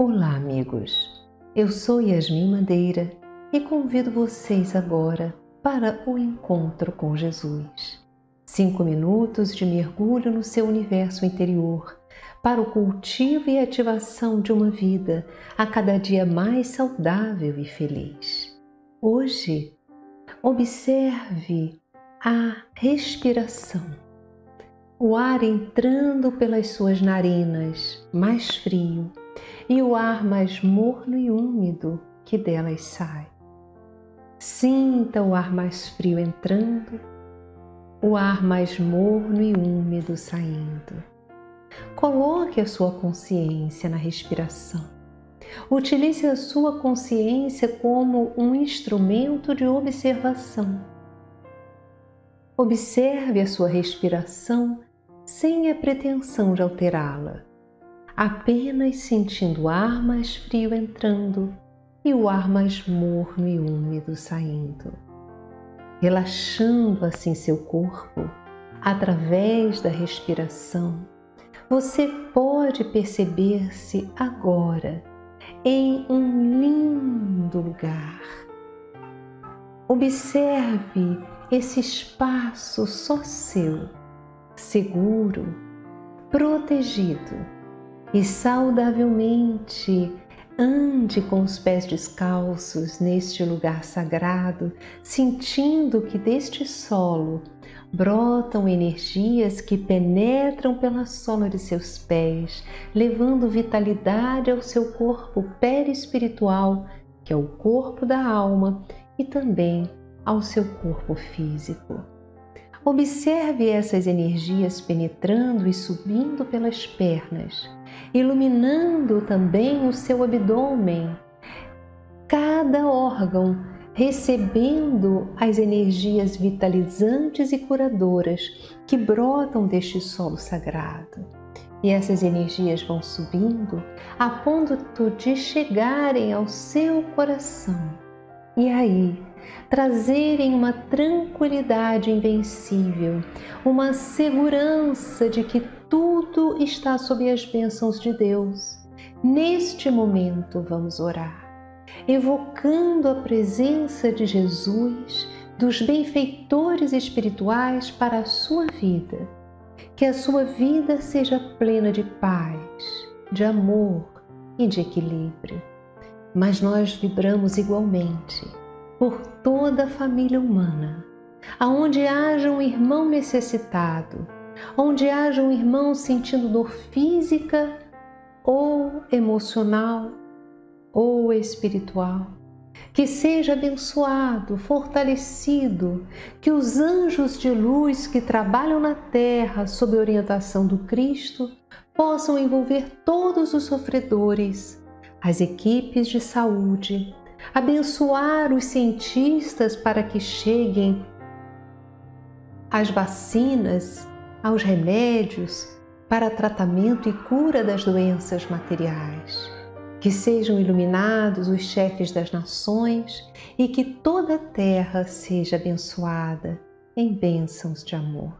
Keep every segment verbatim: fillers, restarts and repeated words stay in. Olá, amigos! Eu sou Yasmin Madeira e convido vocês agora para o encontro com Jesus. Cinco minutos de mergulho no seu universo interior para o cultivo e ativação de uma vida a cada dia mais saudável e feliz. Hoje, observe a respiração, o ar entrando pelas suas narinas mais frio e o ar mais morno e úmido que delas sai. Sinta o ar mais frio entrando, o ar mais morno e úmido saindo. Coloque a sua consciência na respiração. Utilize a sua consciência como um instrumento de observação. Observe a sua respiração sem a pretensão de alterá-la, apenas sentindo o ar mais frio entrando e o ar mais morno e úmido saindo, relaxando assim seu corpo através da respiração. Você pode perceber-se agora em um lindo lugar. Observe esse espaço só seu, seguro, protegido. E saudavelmente ande com os pés descalços neste lugar sagrado, sentindo que deste solo brotam energias que penetram pela sola de seus pés, levando vitalidade ao seu corpo perispiritual, que é o corpo da alma, e também ao seu corpo físico. Observe essas energias penetrando e subindo pelas pernas, iluminando também o seu abdômen, cada órgão recebendo as energias vitalizantes e curadoras que brotam deste solo sagrado. E essas energias vão subindo a ponto de chegarem ao seu coração e aí trazerem uma tranquilidade invencível, uma segurança de que tudo está sob as bênçãos de Deus. Neste momento vamos orar, evocando a presença de Jesus, dos benfeitores espirituais para a sua vida. Que a sua vida seja plena de paz, de amor e de equilíbrio. Mas nós vibramos igualmente por toda a família humana, aonde haja um irmão necessitado, onde haja um irmão sentindo dor física ou emocional ou espiritual, que seja abençoado, fortalecido, que os anjos de luz que trabalham na terra sob a orientação do Cristo possam envolver todos os sofredores, as equipes de saúde, abençoar os cientistas para que cheguem as vacinas, aos remédios para tratamento e cura das doenças materiais, que sejam iluminados os chefes das nações e que toda a terra seja abençoada em bênçãos de amor.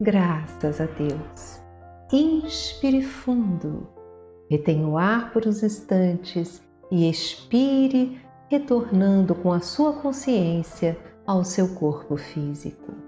Graças a Deus. Inspire fundo, retenha o ar por uns instantes e expire, retornando com a sua consciência ao seu corpo físico.